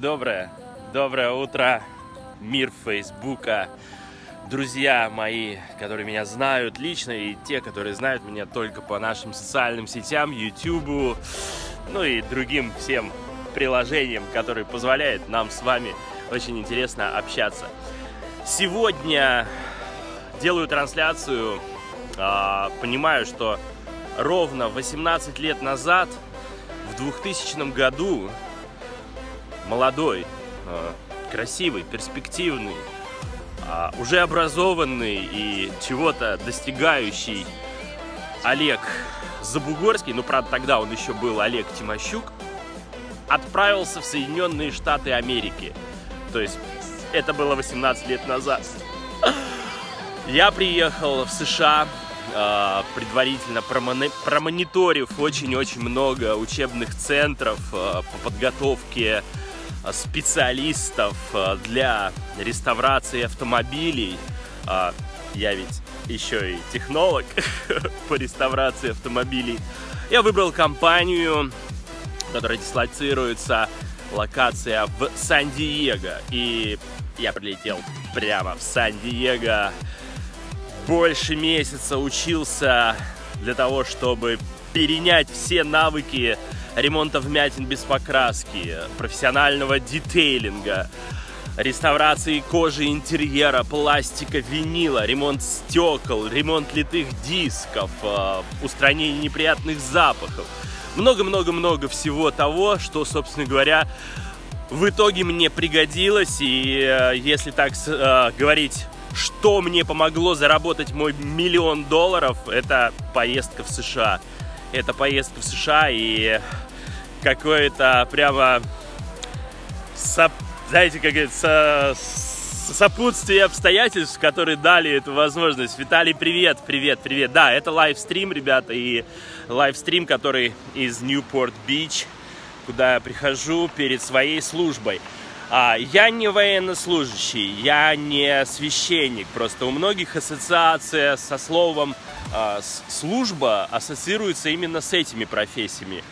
Доброе утро, мир Фейсбука, друзья мои, которые меня знают лично и те, которые знают меня только по нашим социальным сетям, Ютубу, ну и другим всем приложениям, которые позволяют нам с вами очень интересно общаться. Сегодня делаю трансляцию, понимаю, что ровно 18 лет назад, в 2000 году, молодой, красивый, перспективный, уже образованный и чего-то достигающий Олег Забугорский, ну, правда, тогда он еще был Олег Тимощук, отправился в Соединенные Штаты Америки. То есть это было 18 лет назад. Я приехал в США, предварительно промониторив очень-очень много учебных центров по подготовке специалистов для реставрации автомобилей. Я ведь еще и технолог по реставрации автомобилей. Я выбрал компанию, которая дислоцируется, локация в Сан-Диего. И я прилетел прямо в Сан-Диего. Больше месяца учился для того, чтобы перенять все навыки ремонта вмятин без покраски, профессионального детейлинга, реставрации кожи, интерьера, пластика, винила, ремонт стекол, ремонт литых дисков, устранение неприятных запахов. Много-много-много всего того, что, собственно говоря, в итоге мне пригодилось. И если так говорить, что мне помогло заработать мой $1 000 000, это поездка в США. Это поездка в США и какое-то прямо, знаете, как это, сопутствие обстоятельств, которые дали эту возможность. Виталий, привет, привет, привет. Да, это лайвстрим, ребята, и лайвстрим, который из Ньюпорт-Бич, куда я прихожу перед своей службой. Я не военнослужащий, я не священник, просто у многих ассоциация со словом служба ассоциируется именно с этими профессиями.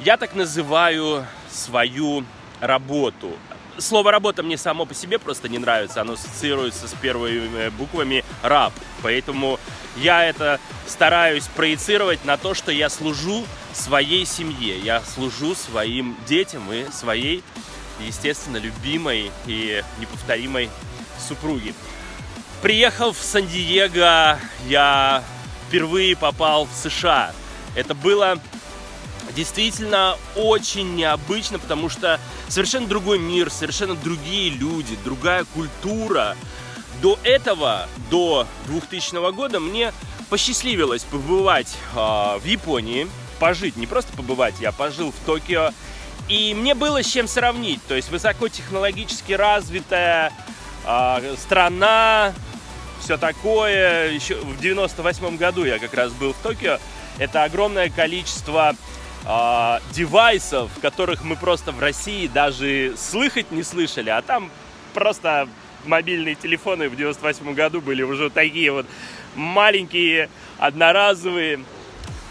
Я так называю свою работу. Слово «работа» мне само по себе просто не нравится, оно ассоциируется с первыми буквами «раб», поэтому я это стараюсь проецировать на то, что я служу своей семье, я служу своим детям и своей, естественно, любимой и неповторимой супруги. Приехал в Сан-Диего, я впервые попал в США. Это было действительно очень необычно, потому что совершенно другой мир, совершенно другие люди, другая культура. До этого, до 2000 года, мне посчастливилось побывать в Японии, пожить, не просто побывать, я пожил в Токио. И мне было с чем сравнить, то есть высокотехнологически развитая страна, все такое. Еще в 98 году я как раз был в Токио. Это огромное количество девайсов, которых мы просто в России даже слыхать не слышали, а там просто мобильные телефоны в 98 году были уже такие вот маленькие, одноразовые.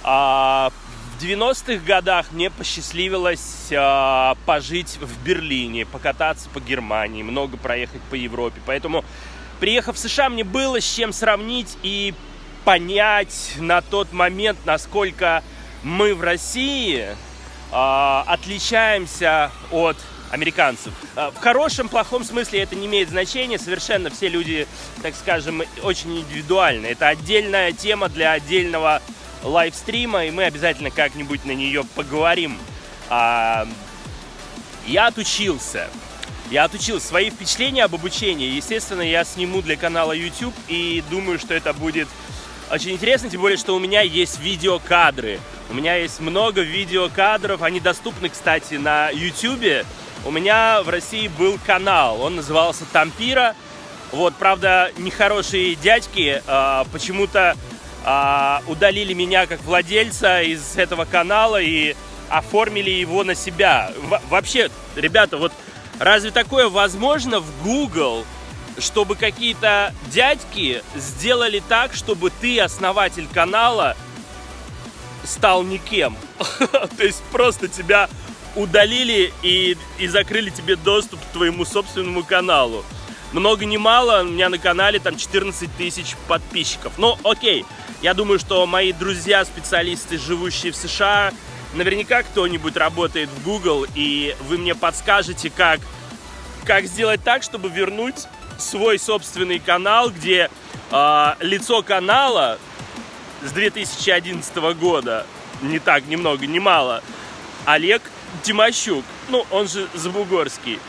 90-х годах мне посчастливилось пожить в Берлине, покататься по Германии, много проехать по Европе. Поэтому, приехав в США, мне было с чем сравнить и понять на тот момент, насколько мы в России отличаемся от американцев. В хорошем, плохом смысле это не имеет значения. Совершенно все люди, так скажем, очень индивидуальны. Это отдельная тема для отдельного лайвстрима, и мы обязательно как-нибудь на нее поговорим. Я отучился. Свои впечатления об обучении, естественно, я сниму для канала YouTube, и думаю, что это будет очень интересно, тем более, что у меня есть видеокадры. У меня есть много видеокадров, они доступны, кстати, на YouTube. У меня в России был канал, он назывался Тампира. Вот, правда, нехорошие дядьки почему-то удалили меня как владельца из этого канала и оформили его на себя. Вообще, ребята, вот разве такое возможно в Google, чтобы какие-то дядьки сделали так, чтобы ты, основатель канала, стал никем? То есть просто тебя удалили и закрыли тебе доступ к твоему собственному каналу. Много не мало, у меня на канале там 14 тысяч подписчиков. Ну, окей, я думаю, что мои друзья, специалисты, живущие в США, наверняка кто-нибудь работает в Google, и вы мне подскажете, как сделать так, чтобы вернуть свой собственный канал, где лицо канала с 2011 года, не так, ни много, ни мало, Олег Тимощук, ну, он же Забугорский.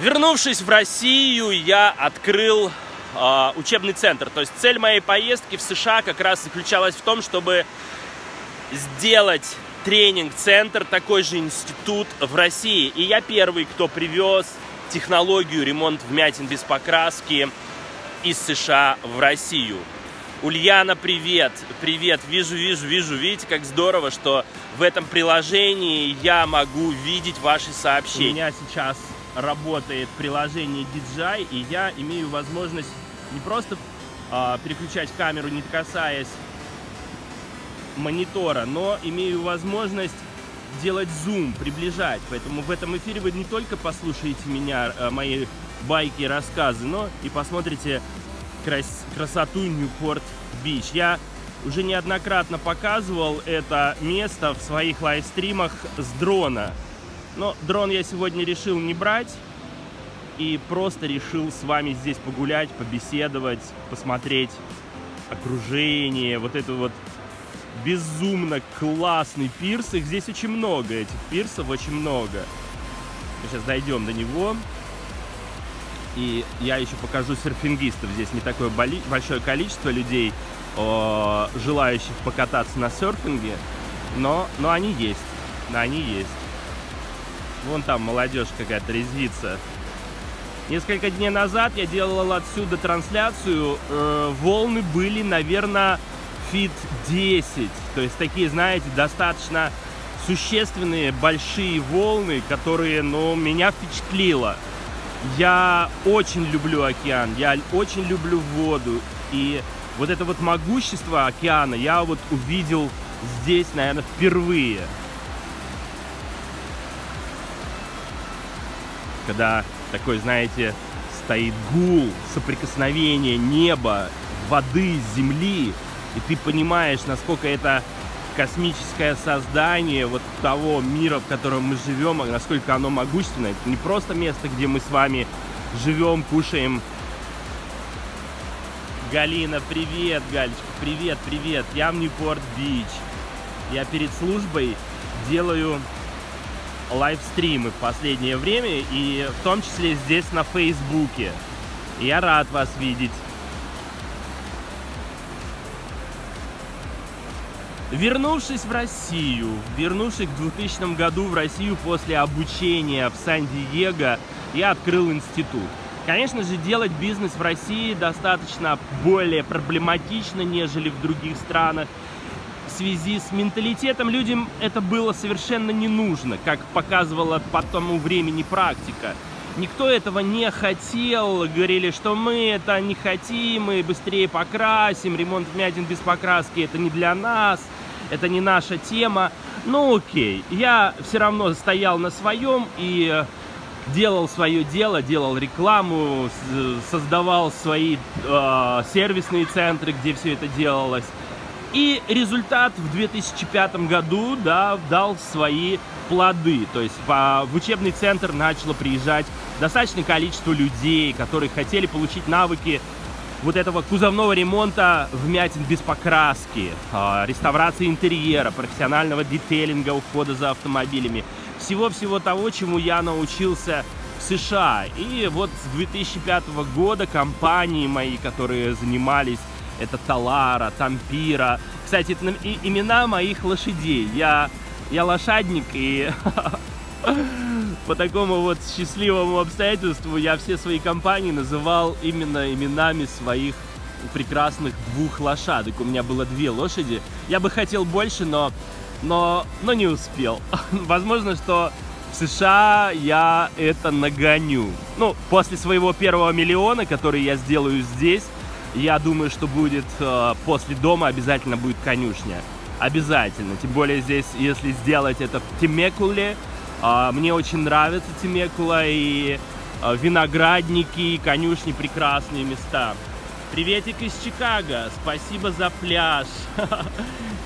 Вернувшись в Россию, я открыл учебный центр. То есть цель моей поездки в США как раз заключалась в том, чтобы сделать тренинг-центр, такой же институт в России. И я первый, кто привез технологию ремонт вмятин без покраски из США в Россию. Ульяна, привет! Привет! Вижу, вижу, вижу. Видите, как здорово, что в этом приложении я могу видеть ваши сообщения. У меня сейчас работает приложение DJI, и я имею возможность не просто переключать камеру, не касаясь монитора, но имею возможность делать зум, приближать. Поэтому в этом эфире вы не только послушаете меня, мои байки и рассказы, но и посмотрите красоту Ньюпорт-Бич. Я уже неоднократно показывал это место в своих лайвстримах с дрона. Но дрон я сегодня решил не брать и просто решил с вами здесь погулять, побеседовать, посмотреть окружение, вот это вот безумно классный пирс. Их здесь очень много, этих пирсов очень много. Мы сейчас дойдем до него. И я еще покажу серфингистов. Здесь не такое большое количество людей, желающих покататься на серфинге, но они есть, они есть. Вон там молодежь какая-то резвится. Несколько дней назад я делал отсюда трансляцию. Волны были, наверное, фит 10. То есть такие, знаете, достаточно существенные, большие волны, которые, ну, меня впечатлило. Я очень люблю океан, я очень люблю воду. И вот это вот могущество океана я вот увидел здесь, наверное, впервые. Когда такой, знаете, стоит гул, соприкосновение неба, воды, земли, и ты понимаешь, насколько это космическое создание вот того мира, в котором мы живем, насколько оно могущественное. Это не просто место, где мы с вами живем, кушаем. Галина, привет, Галечка, привет, привет. Я в Ньюпорт-Бич. Я перед службой делаю лайвстримы в последнее время, и в том числе здесь на Фейсбуке. Я рад вас видеть. Вернувшись в Россию, вернувшись в 2000 году в Россию после обучения в Сан-Диего, я открыл институт. Конечно же, делать бизнес в России достаточно более проблематично, нежели в других странах. В связи с менталитетом людям это было совершенно не нужно, как показывала по тому времени практика. Никто этого не хотел, говорили, что мы это не хотим, мы быстрее покрасим, ремонт вмятин без покраски — это не для нас, это не наша тема. Ну окей, я все равно стоял на своем и делал свое дело, делал рекламу, создавал свои сервисные центры, где все это делалось. И результат в 2005 году, да, дал свои плоды. То есть в учебный центр начало приезжать достаточное количество людей, которые хотели получить навыки вот этого кузовного ремонта вмятин без покраски, реставрации интерьера, профессионального детейлинга, ухода за автомобилями. Всего-всего того, чему я научился в США. И вот с 2005 года компании мои, которые занимались, это Талара, Тампира. Кстати, это имена моих лошадей. Я лошадник, и по такому вот счастливому обстоятельству я все свои компании называл именно именами своих прекрасных двух лошадок. У меня было две лошади. Я бы хотел больше, но не успел. Возможно, что в США я это нагоню. Ну, после своего первого миллиона, который я сделаю здесь, я думаю, что будет после дома обязательно будет конюшня. обязательно. Тем более здесь, если сделать это в Темекуле, мне очень нравится Темекула, и виноградники, и конюшни — прекрасные места. Приветик из Чикаго, спасибо за пляж.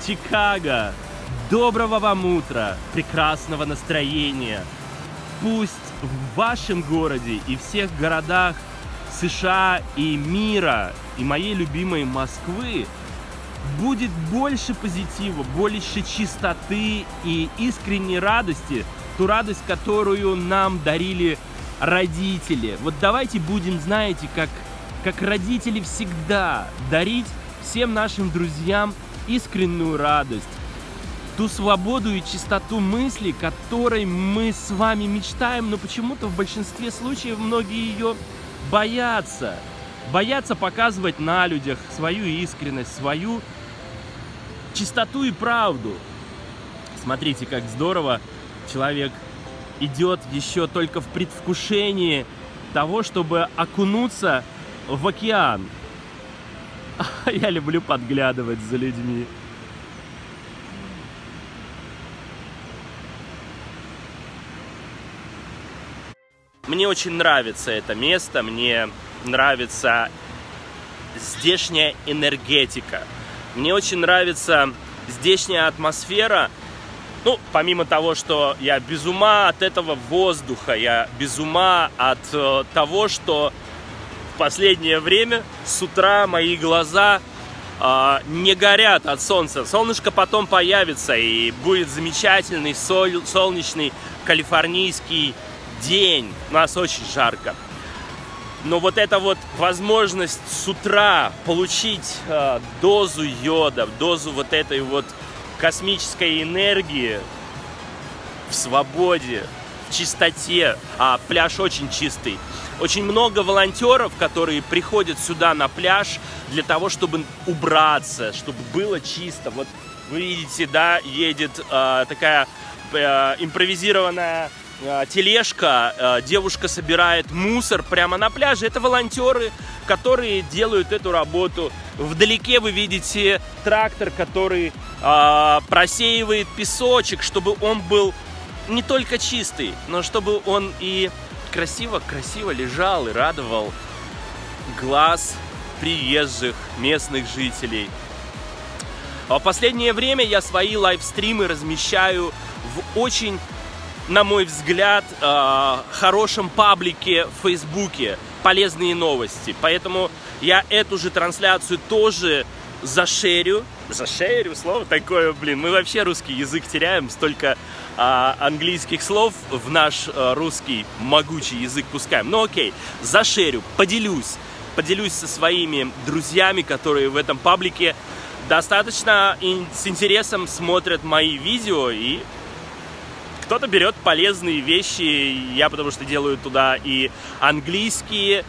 Чикаго, доброго вам утра, прекрасного настроения. Пусть в вашем городе и всех городах США и мира, и моей любимой Москвы, будет больше позитива, больше чистоты и искренней радости, ту радость, которую нам дарили родители. Вот давайте будем, знаете, как родители, всегда дарить всем нашим друзьям искреннюю радость, ту свободу и чистоту мысли, которой мы с вами мечтаем, но почему-то в большинстве случаев многие ее боятся. Боятся показывать на людях свою искренность, свою чистоту и правду. Смотрите, как здорово человек идет еще только в предвкушении того, чтобы окунуться в океан. Я люблю подглядывать за людьми. Мне очень нравится это место, мне нравится здешняя энергетика, мне очень нравится здешняя атмосфера. Ну, помимо того, что я без ума от этого воздуха, я без ума от того, что в последнее время с утра мои глаза не горят от солнца. Солнышко потом появится, и будет замечательный солнечный калифорнийский день. У нас очень жарко. Но вот эта вот возможность с утра получить дозу йода, дозу вот этой вот космической энергии в свободе, в чистоте. А пляж очень чистый. Очень много волонтеров, которые приходят сюда на пляж для того, чтобы убраться, чтобы было чисто. Вот вы видите, да, едет такая импровизированная тележка, девушка собирает мусор прямо на пляже. Это волонтеры, которые делают эту работу. Вдалеке вы видите трактор, который просеивает песочек, чтобы он был не только чистый, но чтобы он и красиво-красиво лежал и радовал глаз приезжих, местных жителей. В последнее время я свои лайвстримы размещаю в очень, на мой взгляд, хорошем паблике в Фейсбуке «Полезные новости». Поэтому я эту же трансляцию тоже зашерю. Зашерю — слово такое, блин. Мы вообще русский язык теряем, столько английских слов в наш русский могучий язык пускаем. Ну окей, зашерю, поделюсь. Поделюсь со своими друзьями, которые в этом паблике достаточно с интересом смотрят мои видео, и кто-то берет полезные вещи. Я потому что делаю туда и английские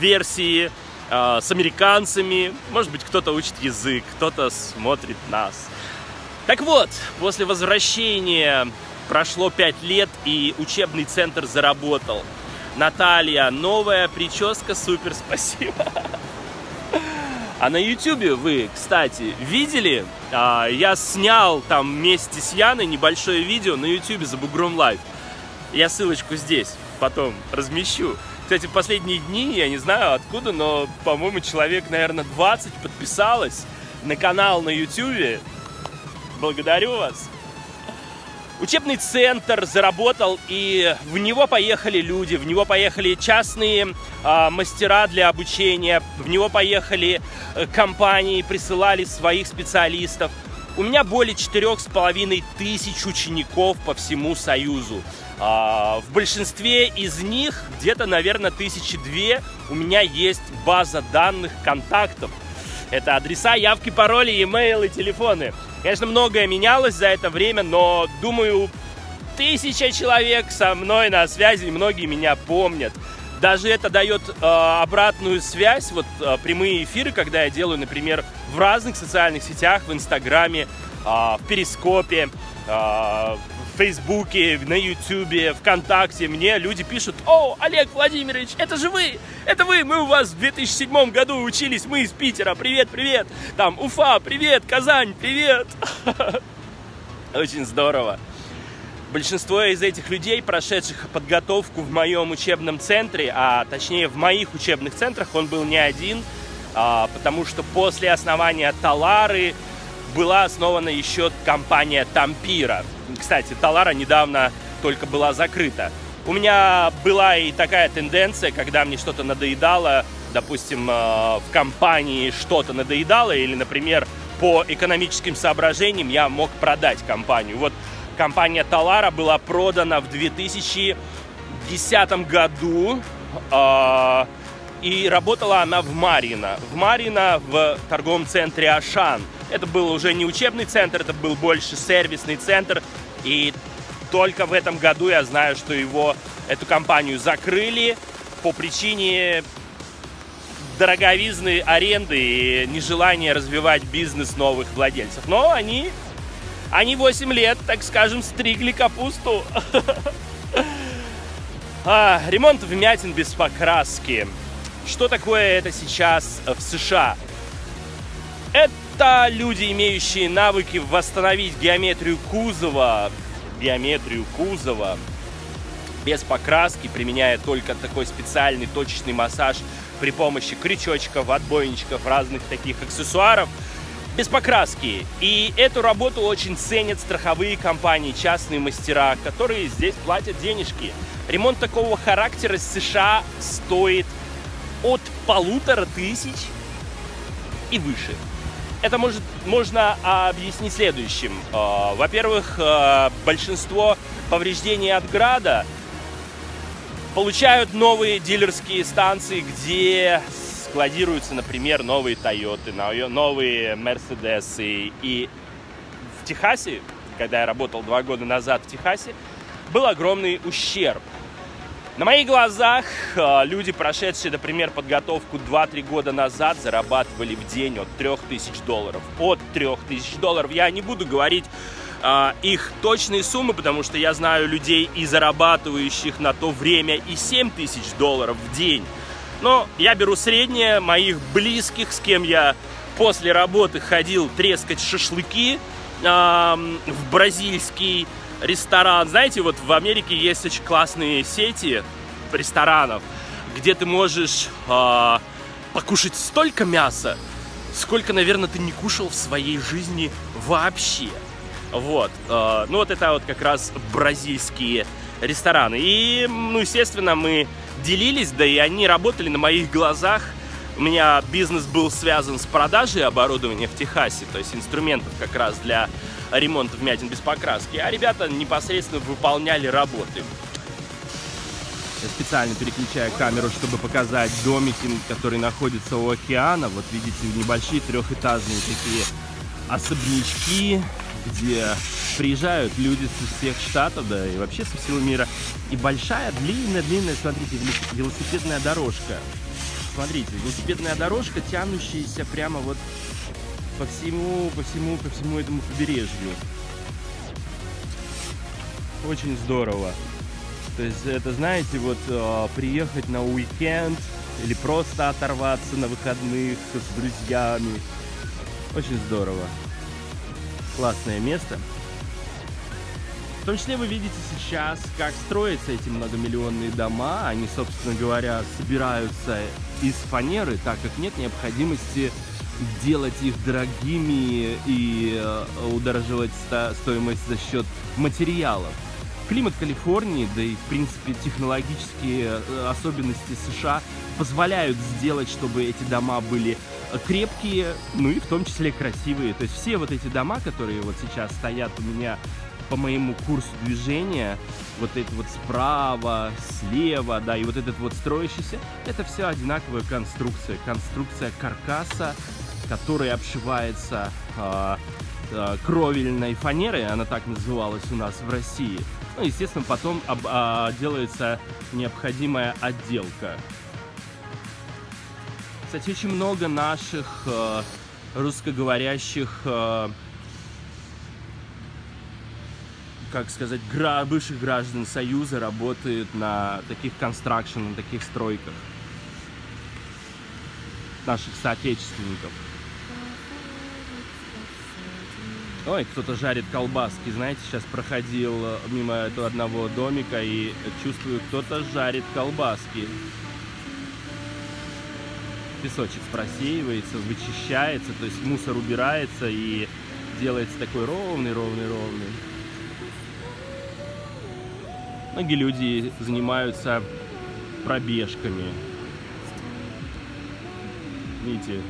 версии с американцами. Может быть, кто-то учит язык, кто-то смотрит нас. Так вот, после возвращения прошло 5 лет, и учебный центр заработал. Наталья, новая прическа, супер, спасибо. А на YouTube вы, кстати, видели? Я снял там вместе с Яной небольшое видео на YouTube «Забугром Лайф». Я ссылочку здесь потом размещу. Кстати, в последние дни, я не знаю откуда, но, по-моему, человек, наверное, 20 подписалось на канал на YouTube. Благодарю вас. Учебный центр заработал, и в него поехали люди, в него поехали частные мастера для обучения, в него поехали компании, присылали своих специалистов. У меня более 4500 учеников по всему Союзу. В большинстве из них, где-то, наверное, 2002, у меня есть база данных контактов. Это адреса, явки, пароли, e-mail и телефоны. Конечно, многое менялось за это время, но, думаю, 1000 человек со мной на связи, и многие меня помнят. Даже это дает обратную связь, вот прямые эфиры, когда я делаю, например, в разных социальных сетях, в Инстаграме, в Перископе, в Фейсбуке, на Ютубе, ВКонтакте мне люди пишут: «О, Олег Владимирович, это же вы! Это вы! Мы у вас в 2007 году учились, мы из Питера, привет, привет!» Там Уфа, привет, Казань, привет! Очень здорово. Большинство из этих людей, прошедших подготовку в моем учебном центре, а точнее в моих учебных центрах, он был не один, потому что после основания Талары была основана еще компания Тампира. Кстати, Талара недавно только была закрыта. У меня была и такая тенденция, когда мне что-то надоедало, допустим, в компании что-то надоедало, или, например, по экономическим соображениям я мог продать компанию. Вот компания Талара была продана в 2010 году, и работала она в Марино, в торговом центре «Ашан». Это был уже не учебный центр, это был больше сервисный центр. И только в этом году я знаю, что эту компанию закрыли по причине дороговизны аренды и нежелания развивать бизнес новых владельцев. Но они 8 лет, так скажем, стригли капусту. Ремонт вмятин без покраски. Что такое это сейчас в США? Это люди, имеющие навыки восстановить геометрию кузова без покраски, применяя только такой специальный точечный массаж при помощи крючочков, отбойничков, разных таких аксессуаров, без покраски. И эту работу очень ценят страховые компании, частные мастера, которые здесь платят денежки. Ремонт такого характера в США стоит от 1500 и выше. Это можно объяснить следующим. Во-первых, большинство повреждений от града получают новые дилерские станции, где складируются, например, новые Тойоты, новые Мерседесы. И в Техасе, когда я работал 2 года назад в Техасе, был огромный ущерб. На моих глазах люди, прошедшие, например, подготовку 2-3 года назад, зарабатывали в день от $3000. От $3000. Я не буду говорить их точные суммы, потому что я знаю людей, и зарабатывающих на то время и $7000 в день. Но я беру среднее, моих близких, с кем я после работы ходил трескать шашлыки в бразильский ресторан. Знаете, вот в Америке есть очень классные сети ресторанов, где ты можешь покушать столько мяса, сколько, наверное, ты не кушал в своей жизни вообще. Вот. Ну, вот это вот как раз бразильские рестораны. И, ну, естественно, мы делились, да и они работали на моих глазах. У меня бизнес был связан с продажей оборудования в Техасе, то есть инструментов как раз для ремонта вмятин без покраски, а ребята непосредственно выполняли работы. Я специально переключаю камеру, чтобы показать домики, которые находятся у океана. Вот видите, небольшие трехэтажные такие особнячки, где приезжают люди со всех штатов, да и вообще со всего мира. И большая, длинная, смотрите, велосипедная дорожка. Смотрите, велосипедная дорожка, тянущаяся прямо вот по всему этому побережью. Очень здорово. То есть это, знаете, вот приехать на уикенд или просто оторваться на выходных с друзьями. Очень здорово. Классное место. В том числе вы видите сейчас, как строятся эти многомиллионные дома. Они, собственно говоря, собираются из фанеры, так как нет необходимости делать их дорогими и удороживать стоимость за счет материалов. Климат Калифорнии, да и, в принципе, технологические особенности США позволяют сделать, чтобы эти дома были крепкие, ну и в том числе красивые. То есть все вот эти дома, которые вот сейчас стоят у меня по моему курсу движения, вот это вот справа, слева, да, и вот этот вот строящийся, это все одинаковая конструкция каркаса, который обшивается кровельной фанерой, она так называлась у нас в России. Ну, естественно, потом делается необходимая отделка. Кстати, очень много наших русскоговорящих как сказать, бывших граждан Союза работает на таких констракшн, на таких стройках наших соотечественников. Ой, кто-то жарит колбаски, знаете, сейчас проходил мимо этого одного домика и чувствую, кто-то жарит колбаски. Песочек просеивается, вычищается, то есть мусор убирается и делается такой ровный. Многие люди занимаются пробежками. Видите,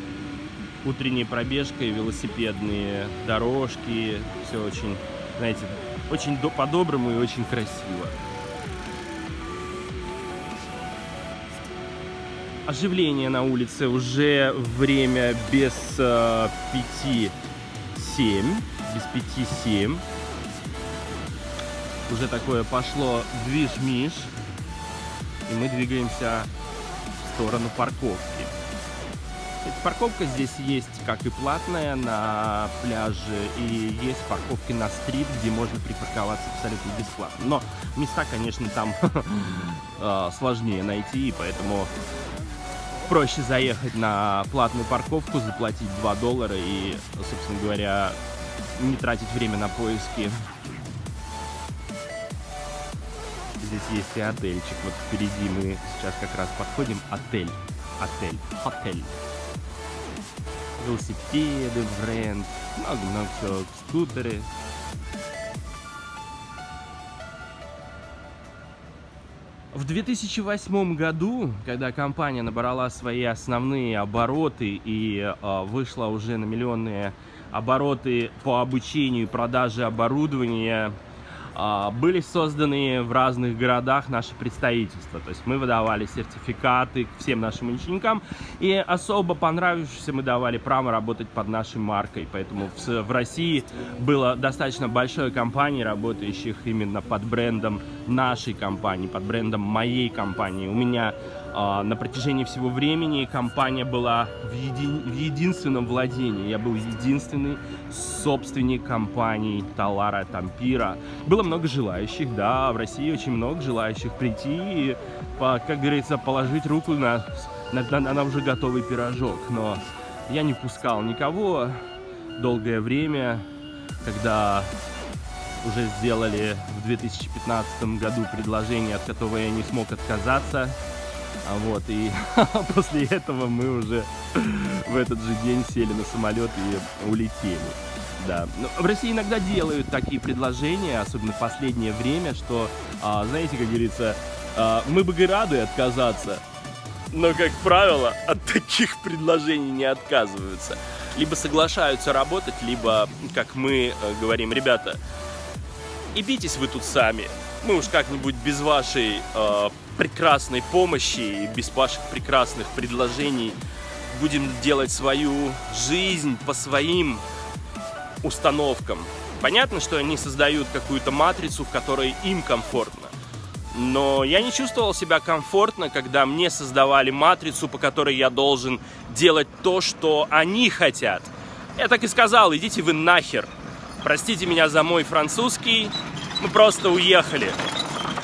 утренние пробежки, велосипедные дорожки, все очень, знаете, очень по-доброму и очень красиво. Оживление на улице, уже время без 5-7, уже такое пошло движ-миш, и мы двигаемся в сторону парковки. Парковка здесь есть как и платная на пляже, и есть парковки на стрит, где можно припарковаться абсолютно бесплатно. Но места, конечно, там сложнее найти, и поэтому проще заехать на платную парковку, заплатить $2 и, собственно говоря, не тратить время на поиски. Здесь есть и отельчик. Вот впереди мы сейчас как раз подходим. Отель. Велосипеды, бренд, много-много всего, скутеры. В 2008 году, когда компания набрала свои основные обороты и вышла уже на миллионные обороты по обучению и продаже оборудования, были созданы в разных городах наши представительства. То есть мы выдавали сертификаты всем нашим ученикам, и особо понравившимся мы давали право работать под нашей маркой. Поэтому в России было достаточно большое компаний, работающих именно под брендом нашей компании, под брендом моей компании. У меня на протяжении всего времени компания была в единственном владении. Я был единственный собственник компании Талара, Тампира. Было много желающих, да, в России очень много желающих прийти и, как говорится, положить руку на уже готовый пирожок. Но я не пускал никого долгое время, когда уже сделали в 2015 году предложение, от которого я не смог отказаться. Вот, и после этого мы уже в этот же день сели на самолет и улетели. Да. В России иногда делают такие предложения, особенно в последнее время, что, знаете, как говорится, мы бы и рады отказаться, но, как правило, от таких предложений не отказываются. Либо соглашаются работать, либо, как мы говорим, ребята, и бейтесь вы тут сами. Мы уж как-нибудь без вашей прекрасной помощи и без ваших прекрасных предложений будем делать свою жизнь по своим установкам. Понятно, что они создают какую-то матрицу, в которой им комфортно. Но я не чувствовал себя комфортно, когда мне создавали матрицу, по которой я должен делать то, что они хотят. Я так и сказал: идите вы нахер. Простите меня за мой французский. Мы просто уехали.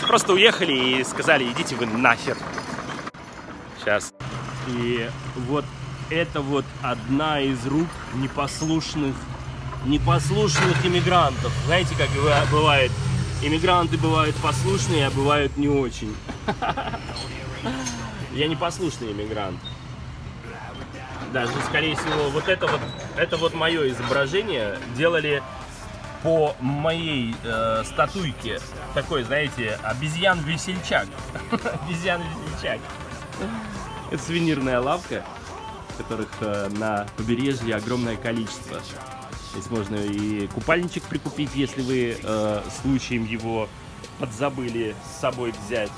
Просто уехали и сказали: идите вы нахер. Сейчас. И вот это вот одна из рук непослушных иммигрантов. Знаете, как бывает? Иммигранты бывают послушные, а бывают не очень. Я непослушный иммигрант. Даже, скорее всего, вот это вот мое изображение делали по моей статуйке. Такой, знаете, обезьян-весельчак. Обезьян-весельчак. Это сувенирная лавка, которых на побережье огромное количество. Здесь можно и купальничек прикупить, если вы случаем его подзабыли с собой взять.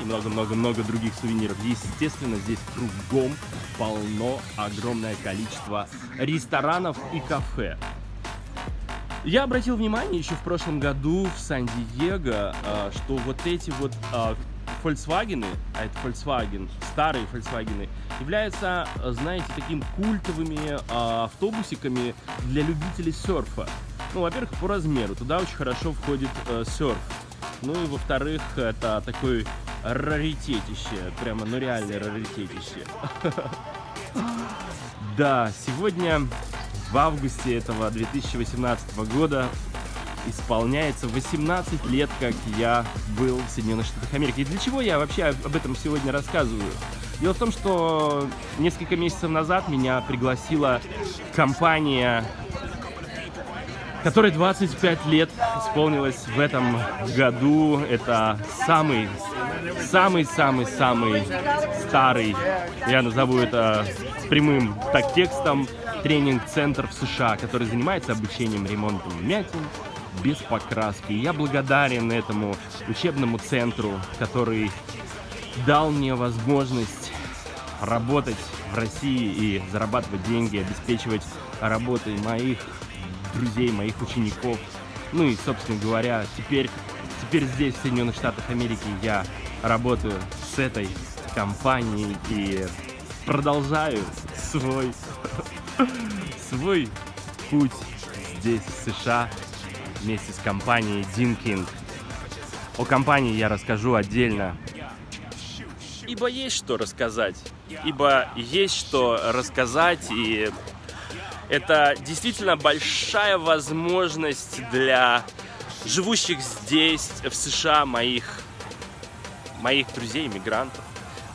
И много-много-много других сувениров. Естественно, здесь кругом полно, огромное количество ресторанов и кафе. Я обратил внимание еще в прошлом году в Сан-Диего, что вот эти вот Volkswagen, а это Volkswagen, старые Volkswagen, являются, знаете, такими культовыми автобусиками для любителей серфа. Ну, во-первых, по размеру. Туда очень хорошо входит серф. Ну и, во-вторых, это такой раритетище. Прямо, ну реально раритетище. Да, сегодня, в августе этого 2018 года, исполняется 18 лет, как я был в Соединенных Штатах Америки. И для чего я вообще об этом сегодня рассказываю? Дело в том, что несколько месяцев назад меня пригласила компания, которой 25 лет исполнилось в этом году. Это самый-самый-самый-самый старый, я назову это прямым так текстом, тренинг-центр в США, который занимается обучением ремонту вмятин без покраски. И я благодарен этому учебному центру, который дал мне возможность работать в России и зарабатывать деньги, обеспечивать работой моих друзей, моих учеников. Ну и, собственно говоря, теперь здесь, в Соединенных Штатах Америки, я работаю с этой компанией и продолжаю свой путь здесь, в США, вместе с компанией Dinking. О компании я расскажу отдельно. Ибо есть что рассказать. Ибо есть что рассказать, и это действительно большая возможность для живущих здесь, в США, моих друзей-мигрантов.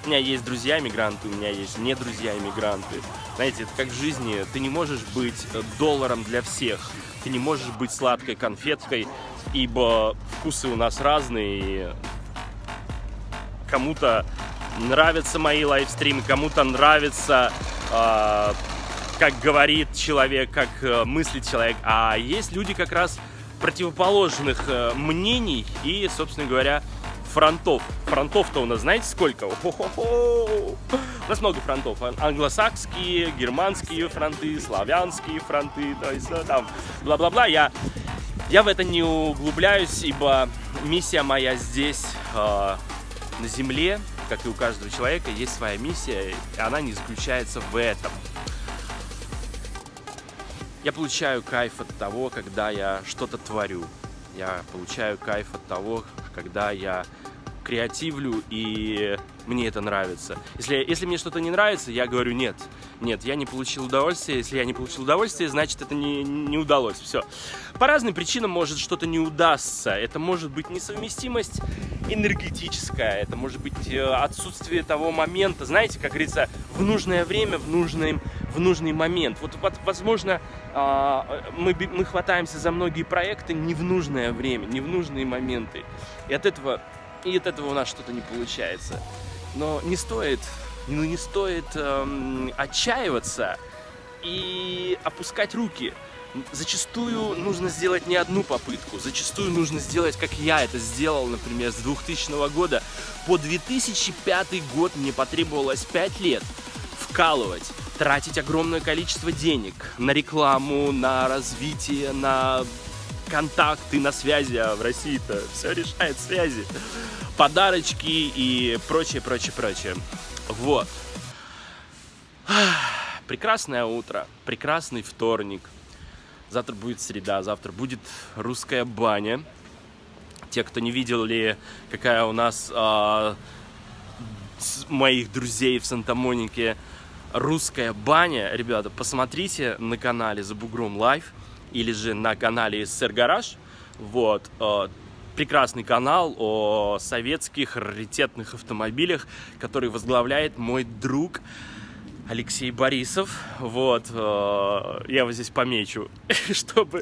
У меня есть друзья-мигранты, у меня есть не друзья-мигранты. Знаете, это как в жизни. Ты не можешь быть долларом для всех. Ты не можешь быть сладкой конфеткой, ибо вкусы у нас разные. Кому-то нравятся мои лайвстримы, кому-то нравится... как говорит человек, как мыслит человек, а есть люди как раз противоположных мнений и, собственно говоря, фронтов. Фронтов-то у нас, знаете, сколько? О-хо-хо-хо! У нас много фронтов. Англосакские, германские фронты, славянские фронты, то есть, ну, там, бла-бла-бла. Я в это не углубляюсь, ибо миссия моя здесь, на земле, как и у каждого человека, есть своя миссия, и она не заключается в этом. Я получаю кайф от того, когда я что-то творю. Я получаю кайф от того, когда я креативлю, и мне это нравится. Если мне что-то не нравится, я говорю нет, я не получил удовольствия. Если я не получил удовольствия, значит, это не удалось. Все. По разным причинам может что-то не удастся. Это может быть несовместимость энергетическая, это может быть отсутствие того момента, знаете, как говорится, в нужное время, в нужный момент. Вот, возможно, мы хватаемся за многие проекты не в нужное время, не в нужные моменты. И от этого у нас что-то не получается. Но не стоит отчаиваться и опускать руки. Зачастую нужно сделать не одну попытку, зачастую нужно сделать, как я это сделал, например, с 2000 года по 2005 год. Мне потребовалось 5 лет вкалывать, тратить огромное количество денег на рекламу, на развитие, на контакты, на связи, а в России-то все решает связи, подарочки и прочее. Вот. Прекрасное утро, прекрасный вторник. Завтра будет среда, завтра будет русская баня. Те, кто не видели, какая у нас моих друзей в Санта-Монике русская баня, ребята, посмотрите на канале Забугром Лайф или же на канале СерГараж. Вот, прекрасный канал о советских раритетных автомобилях, который возглавляет мой друг Алексей Борисов. Вот, я его здесь помечу, чтобы...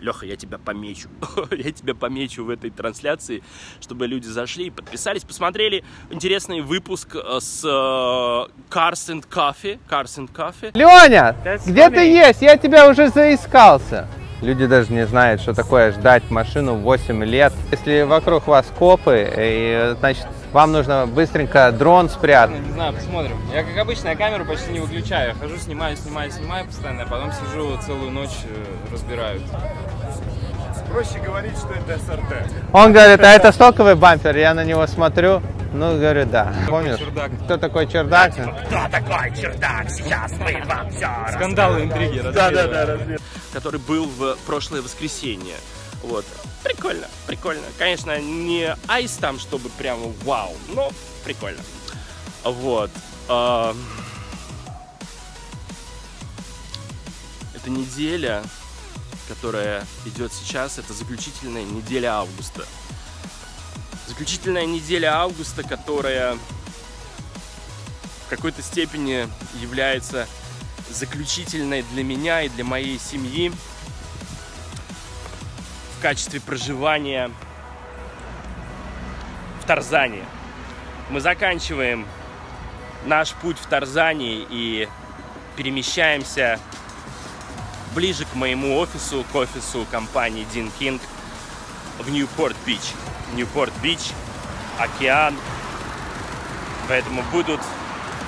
Леха, я тебя помечу. Я тебя помечу в этой трансляции, чтобы люди зашли, подписались, посмотрели интересный выпуск с Cars and Coffee. Леня, где ты есть? Я тебя уже заискался. Люди даже не знают, что такое ждать машину 8 лет. Если вокруг вас копы, и, значит, вам нужно быстренько дрон спрятать. Не знаю, посмотрим. Я, как обычно, камеру почти не выключаю. Я хожу, снимаю постоянно, а потом сижу целую ночь, разбираю. Проще говорить, что это СРТ. Он говорит, а это стоковый бампер? Я на него смотрю, ну, говорю, да. Помнишь, кто такой чердак? Кто такой чердак? Сейчас мы вам все рассказываем. Скандалы, интриги. Да. который был в прошлое воскресенье. Вот. Прикольно, прикольно. Конечно, не айс там, чтобы прям вау, но прикольно. Вот. Эта неделя, которая идет сейчас, это заключительная неделя августа. Заключительная неделя августа, которая в какой-то степени является заключительной для меня и для моей семьи в качестве проживания в Тарзане. Мы заканчиваем наш путь в Тарзане и перемещаемся ближе к моему офису, к офису компании Dinking в Ньюпорт-Бич. Ньюпорт-Бич, океан, поэтому будут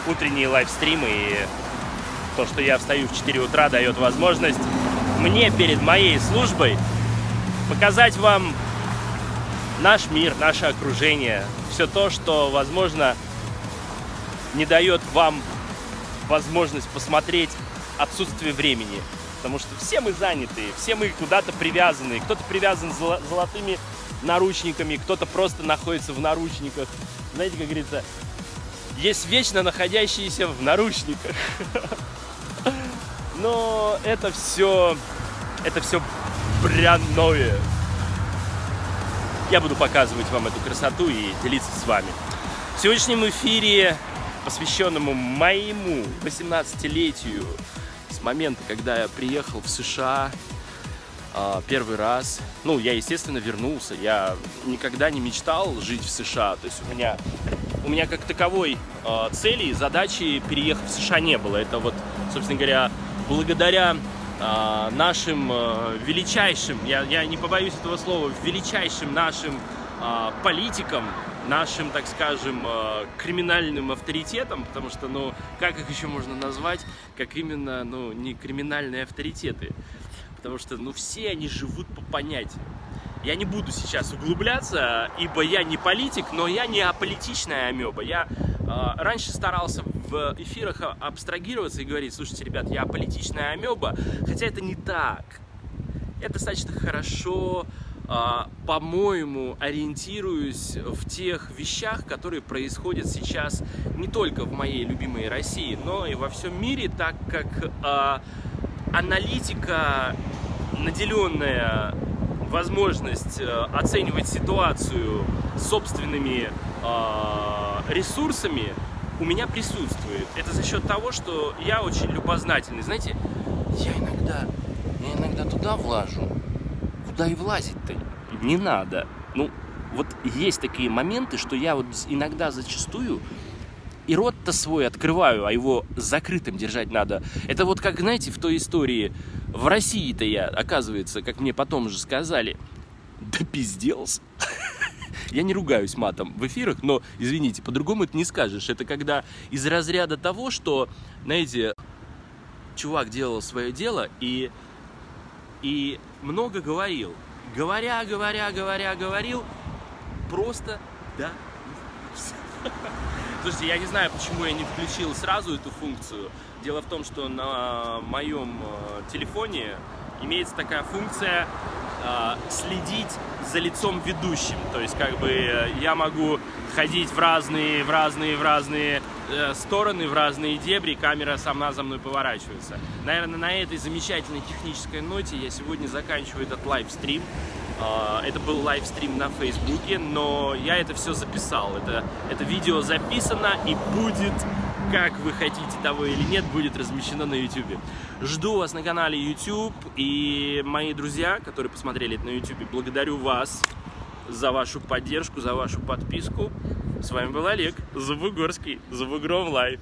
утренние лайвстримы, и то, что я встаю в 4 утра, дает возможность мне перед моей службой показать вам наш мир, наше окружение, все то, что, возможно, не дает вам возможность посмотреть отсутствие времени. Потому что все мы заняты, все мы куда-то привязаны. Кто-то привязан золотыми наручниками, кто-то просто находится в наручниках. Знаете, как говорится, есть вечно находящиеся в наручниках. Но это все брянное. Я буду показывать вам эту красоту и делиться с вами. В сегодняшнем эфире, посвященному моему 18-летию, с момента, когда я приехал в США первый раз, ну, я, естественно, вернулся. Я никогда не мечтал жить в США. То есть у меня как таковой цели и задачи переехать в США не было. Это вот, собственно говоря, благодаря нашим величайшим, я не побоюсь этого слова, величайшим нашим политикам, нашим, так скажем, криминальным авторитетом, потому что, ну, как их еще можно назвать, как именно, ну, не криминальные авторитеты, потому что, ну, все они живут по понятиям. Я не буду сейчас углубляться, ибо я не политик, но я не аполитичная амеба. Я раньше старался в эфирах абстрагироваться и говорить: слушайте, ребят, я аполитичная амеба, хотя это не так. Я достаточно хорошо, по-моему, ориентируюсь в тех вещах, которые происходят сейчас не только в моей любимой России, но и во всем мире, так как аналитика, наделенная возможность оценивать ситуацию собственными ресурсами, у меня присутствует. Это за счет того, что я очень любознательный. Знаете, я иногда туда влажу, куда и влазить-то не надо. Ну, вот есть такие моменты, что я вот иногда зачастую и рот-то свой открываю, а его закрытым держать надо. Это вот как, знаете, в той истории, в России-то я, оказывается, как мне потом же сказали, да пизделся. Я не ругаюсь матом в эфирах, но, извините, по-другому это не скажешь. Это когда из разряда того, что, знаете, чувак делал свое дело и много говорил. Говорил, просто да. Слушайте, я не знаю, почему я не включил сразу эту функцию. Дело в том, что на моем телефоне имеется такая функция следить за лицом ведущим. То есть, как бы, я могу ходить в разные стороны, в разные дебри, камера сама за мной поворачивается. Наверное, на этой замечательной технической ноте я сегодня заканчиваю этот лайвстрим. Это был лайвстрим на Фейсбуке, но я это все записал. Это видео записано и будет, как вы хотите того или нет, будет размещено на YouTube. Жду вас на канале YouTube, и мои друзья, которые посмотрели это на YouTube, благодарю вас за вашу поддержку, за вашу подписку. С вами был Олег Забугорский, Забугром Лайф.